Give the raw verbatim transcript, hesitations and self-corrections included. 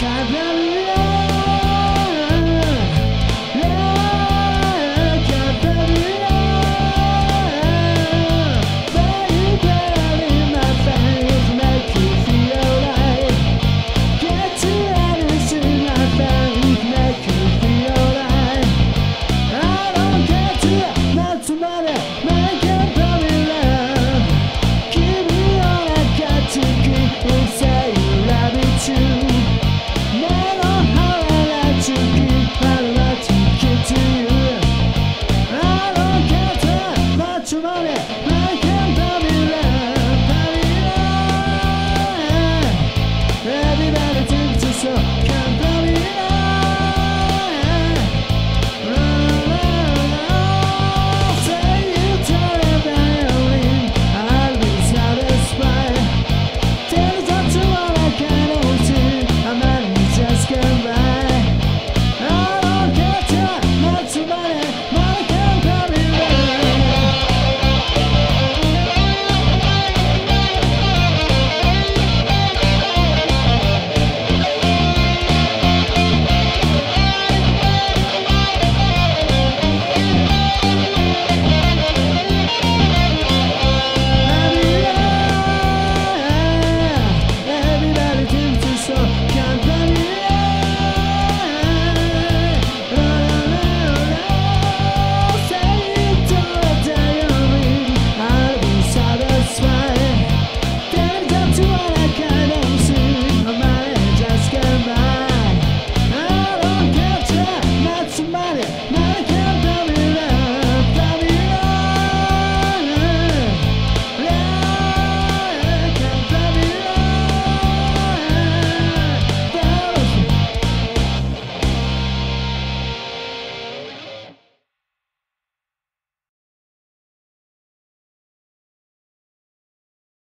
vocabulary.